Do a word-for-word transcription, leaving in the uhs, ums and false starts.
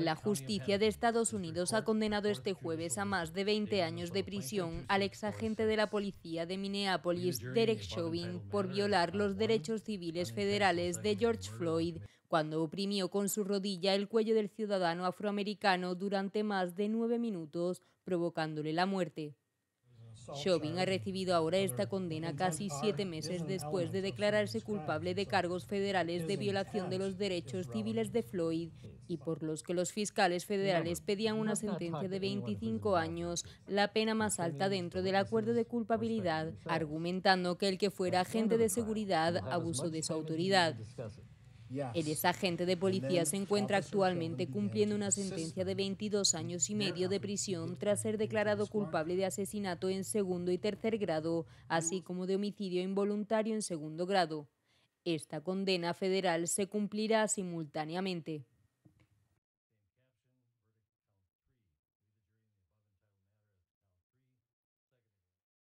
La justicia de Estados Unidos ha condenado este jueves a más de veinte años de prisión al exagente de la policía de Minneapolis, Derek Chauvin, por violar los derechos civiles federales de George Floyd cuando oprimió con su rodilla el cuello del ciudadano afroamericano durante más de nueve minutos, provocándole la muerte. Chauvin ha recibido ahora esta condena casi siete meses después de declararse culpable de cargos federales de violación de los derechos civiles de Floyd y por los que los fiscales federales pedían una sentencia de veinticinco años, la pena más alta dentro del acuerdo de culpabilidad, argumentando que el que fuera agente de seguridad abusó de su autoridad. El exagente de policía se encuentra actualmente cumpliendo una sentencia de veintidós años y medio de prisión tras ser declarado culpable de asesinato en segundo y tercer grado, así como de homicidio involuntario en segundo grado. Esta condena federal se cumplirá simultáneamente.